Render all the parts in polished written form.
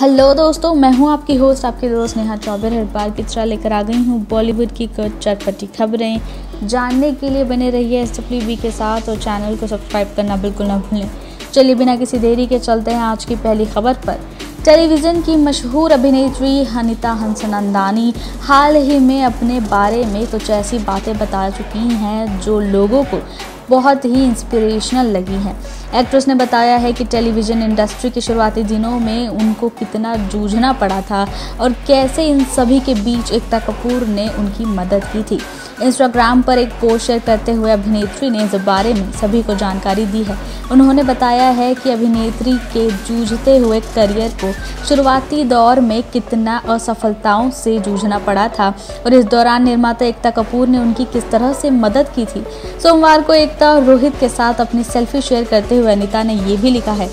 Hello दोस्तों, मैं हूं आपकी होस्ट आपके दोस्त नेहा चौबे। हर बार की तरह लेकर आ गई हूं बॉलीवुड की कुछ चटपटी खबरें। जानने के लिए बने रहिए SWB के साथ और चैनल को सब्सक्राइब करना बिल्कुल ना भूलें। चलिए बिना किसी देरी के चलते हैं आज की पहली खबर पर। टेलीविज़न की मशहूर अभिनेत्री अनिता हंसनंदानी हाल ही में अपने बारे में कुछ ऐसी बातें बता चुकी हैं जो लोगों को बहुत ही इंस्पिरेशनल लगी हैं। एक्ट्रेस ने बताया है कि टेलीविज़न इंडस्ट्री के शुरुआती दिनों में उनको कितना जूझना पड़ा था और कैसे इन सभी के बीच एकता कपूर ने उनकी मदद की थी। इंस्टाग्राम पर एक पोस्ट शेयर करते हुए अभिनेत्री ने इस बारे में सभी को जानकारी दी है। उन्होंने बताया है कि अभिनेत्री के जूझते हुए करियर को शुरुआती दौर में कितना असफलताओं से जूझना पड़ा था और इस दौरान निर्माता एकता कपूर ने उनकी किस तरह से मदद की थी। सोमवार को एकता और रोहित के साथ अपनी सेल्फी शेयर करते हुए अनिता ने ये भी लिखा है,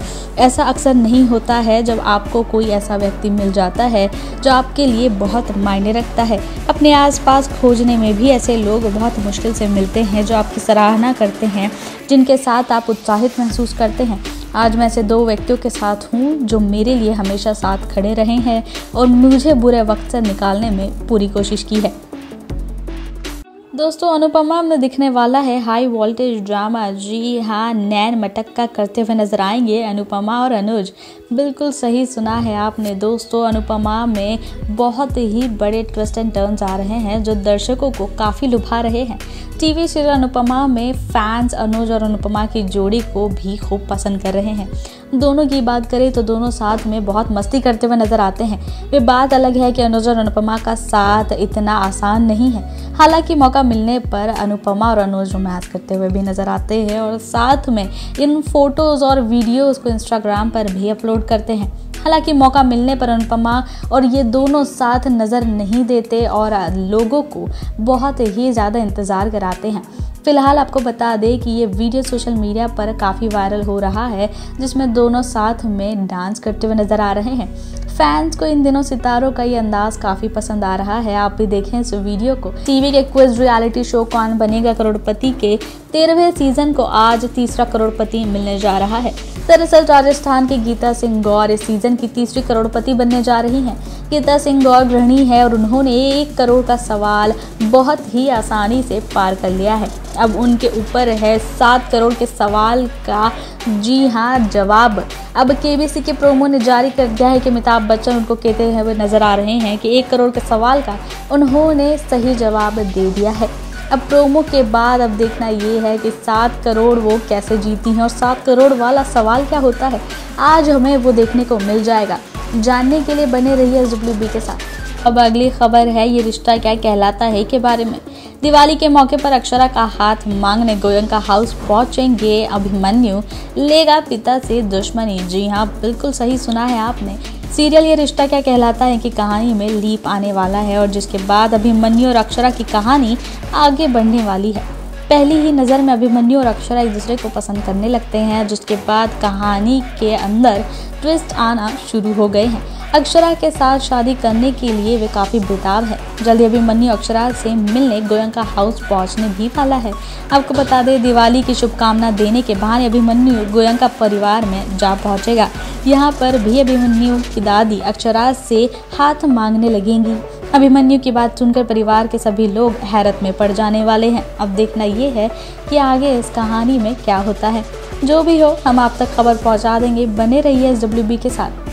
ऐसा अक्सर नहीं होता है जब आपको कोई ऐसा व्यक्ति मिल जाता है जो आपके लिए बहुत मायने रखता है। अपने आसपास खोजने में भी ऐसे लोग बहुत मुश्किल से मिलते हैं जो आपकी सराहना करते हैं, जिनके साथ आप उत्साहित महसूस करते हैं। आज मैं ऐसे दो व्यक्तियों के साथ हूँ जो मेरे लिए हमेशा साथ खड़े रहे हैं और मुझे बुरे वक्त से निकालने में पूरी कोशिश की है। दोस्तों, अनुपमा में दिखने वाला है हाई वोल्टेज ड्रामा। जी हाँ, नैन मटक्का करते हुए नजर आएंगे अनुपमा और अनुज। बिल्कुल सही सुना है आपने दोस्तों, अनुपमा में बहुत ही बड़े ट्विस्ट एंड टर्न्स आ रहे हैं जो दर्शकों को काफ़ी लुभा रहे हैं। टीवी सीरियल अनुपमा में फैंस अनुज और अनुपमा की जोड़ी को भी खूब पसंद कर रहे हैं। दोनों की बात करें तो दोनों साथ में बहुत मस्ती करते हुए नजर आते हैं। वे बात अलग है कि अनुज और अनुपमा का साथ इतना आसान नहीं है। हालांकि मौका मिलने पर अनुपमा और अनुज रोमांस करते हुए भी नजर आते हैं और साथ में इन फोटोज़ और वीडियोज़ को इंस्टाग्राम पर भी अपलोड करते हैं। हालांकि मौका मिलने पर अनुपमा और ये दोनों साथ नज़र नहीं देते और लोगों को बहुत ही ज़्यादा इंतज़ार कराते हैं। फिलहाल आपको बता दें कि ये वीडियो सोशल मीडिया पर काफ़ी वायरल हो रहा है, जिसमें दोनों साथ में डांस करते हुए नज़र आ रहे हैं। फैंस को इन दिनों सितारों का ये अंदाज़ काफ़ी पसंद आ रहा है। आप भी देखें इस वीडियो को। टीवी के क्विज रियलिटी शो कौन बनेगा करोड़पति के 13वें सीजन को आज तीसरा करोड़पति मिलने जा रहा है। दरअसल राजस्थान की गीता सिंह गौर इस सीजन की तीसरी करोड़पति बनने जा रही हैं। गीता सिंह गौर गृहिणी है और उन्होंने 1 करोड़ का सवाल बहुत ही आसानी से पार कर लिया है। अब उनके ऊपर है 7 करोड़ के सवाल का जी हाँ जवाब। अब केबीसी के प्रोमो ने जारी कर दिया है कि अमिताभ बच्चन उनको कहते हुए नजर आ रहे हैं कि 1 करोड़ के सवाल का उन्होंने सही जवाब दे दिया है। अब प्रोमो के बाद अब देखना ये है कि 7 करोड़ वो कैसे जीती हैं और 7 करोड़ वाला सवाल क्या होता है। आज हमें वो देखने को मिल जाएगा। जानने के लिए बने रहिए SWB के साथ। अब अगली खबर है ये रिश्ता क्या कहलाता है के बारे में। दिवाली के मौके पर अक्षरा का हाथ मांगने गोयंका हाउस पहुंचेंगे अभिमन्यु, लेगा पिता से दुश्मनी। जी हाँ, बिल्कुल सही सुना है आपने। सीरियल ये रिश्ता क्या कहलाता है कि कहानी में लीप आने वाला है और जिसके बाद अभिमन्यु और अक्षरा की कहानी आगे बढ़ने वाली है। पहली ही नज़र में अभिमन्यु और अक्षरा एक दूसरे को पसंद करने लगते हैं, जिसके बाद कहानी के अंदर ट्विस्ट आना शुरू हो गए हैं। अक्षरा के साथ शादी करने के लिए वे काफ़ी बेताब है। जल्दी अभिमन्यु अक्षरा से मिलने गोयंका हाउस पहुंचने भी वाला है। आपको बता दें, दिवाली की शुभकामना देने के बहाने अभिमन्यु गोयंका परिवार में जा पहुँचेगा। यहाँ पर भी अभिमन्यु की दादी अक्षरा से हाथ मांगने लगेंगी। अभिमन्यु की बात सुनकर परिवार के सभी लोग हैरत में पड़ जाने वाले हैं। अब देखना ये है कि आगे इस कहानी में क्या होता है। जो भी हो, हम आप तक खबर पहुंचा देंगे। बने रहिए SWB के साथ।